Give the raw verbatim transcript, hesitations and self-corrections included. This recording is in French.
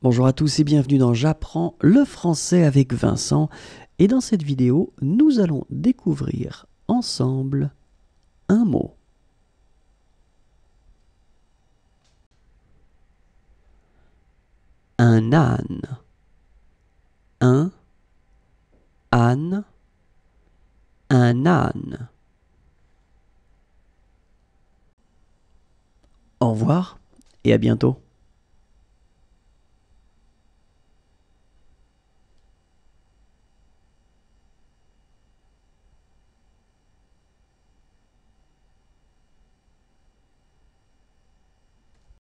Bonjour à tous et bienvenue dans J'apprends le français avec Vincent. Et dans cette vidéo, nous allons découvrir ensemble un mot. Un âne. Un âne. Un âne. Au revoir et à bientôt.